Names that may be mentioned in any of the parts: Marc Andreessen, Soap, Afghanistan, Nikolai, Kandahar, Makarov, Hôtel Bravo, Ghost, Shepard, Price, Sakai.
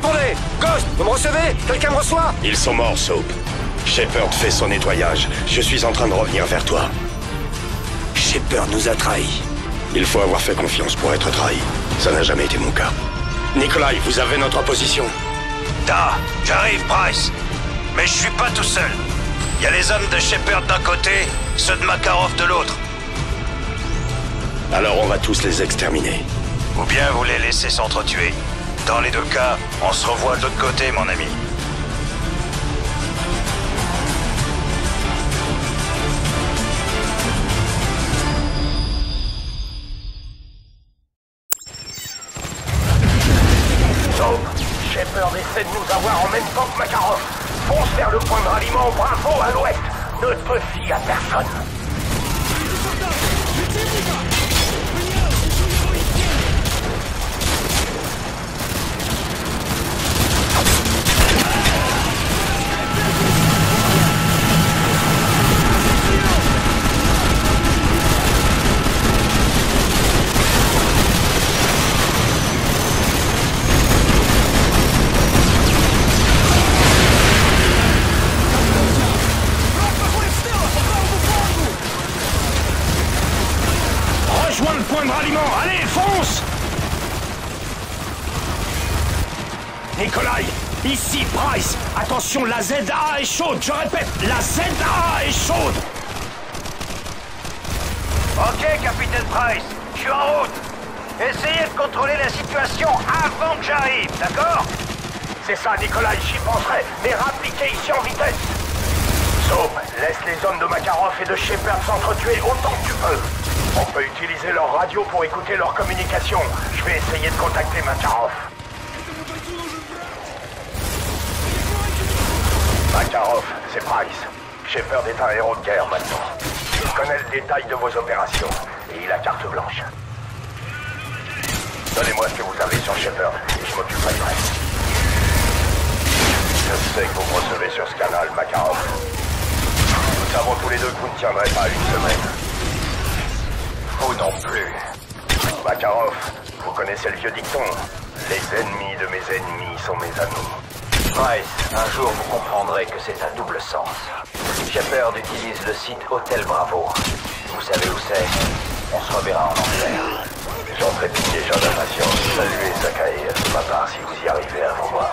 Répondez! Ghost, vous me recevez? Quelqu'un me reçoit? Ils sont morts, Soap. Shepard fait son nettoyage. Je suis en train de revenir vers toi. Shepard nous a trahis. Il faut avoir fait confiance pour être trahi. Ça n'a jamais été mon cas. Nikolai, vous avez notre position. J'arrive, Price. Mais je suis pas tout seul. Il y a les hommes de Shepard d'un côté, ceux de Makarov de l'autre. Alors on va tous les exterminer. Ou bien vous les laissez s'entretuer. Dans les deux cas, on se revoit de l'autre côté, mon ami. Soap, Shepard essaie de nous avoir en même temps que Makarov. Fonce vers le point de ralliement Bravo à l'ouest. Ne te fie à personne. Allez, fonce! Nikolai, ici Price. Attention, la ZA est chaude. Je répète, la ZA est chaude. Ok, capitaine Price. Je suis en route. Essayez de contrôler la situation avant que j'arrive, d'accord? C'est ça, Nikolai, j'y penserai. Mais rappliquez ici en vitesse. Soap, laisse les hommes de Makarov et de Shepard s'entretuer autant que tu peux. On peut utiliser leur radio pour écouter leur communication. Je vais essayer de contacter Makarov. Makarov, c'est Price. Shepard est un héros de guerre maintenant. Il connaît le détail de vos opérations. Et il a carte blanche. Donnez-moi ce que vous avez sur Shepard et je m'occuperai du reste. Je sais que vous me recevez sur ce canal, Makarov. Nous savons tous les deux que vous ne tiendrez pas une semaine. Vous non plus. Makarov, vous connaissez le vieux dicton. Les ennemis de mes ennemis sont mes amis. Price, un jour vous comprendrez que c'est un double sens. Shepard utilise le site Hôtel Bravo. Vous savez où c'est? On se reverra en enfer. J'en trépigne déjà d'impatience. Saluez Sakai de ma part si vous y arrivez avant moi.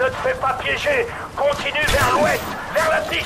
Ne te fais pas piéger, continue vers l'ouest, vers la piste.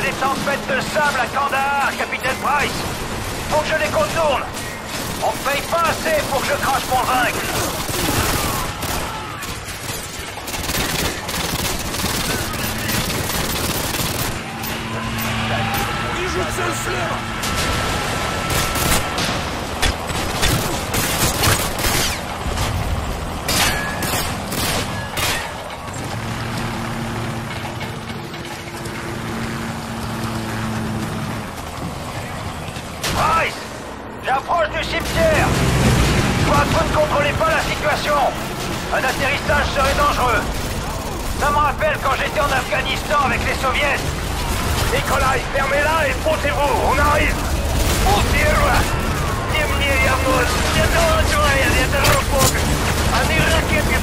Il y a des tempêtes de sable à Kandahar, capitaine Price. Faut que je les contourne. On me paye pas assez pour que je crache mon vaincre. Price, j'approche du cimetière. Toi, ne contrôlez pas la situation. Un atterrissage serait dangereux. Ça me rappelle quand j'étais en Afghanistan avec les soviets. Nikolai, fermez-la et montez-vous, on arrive! Montez-vous!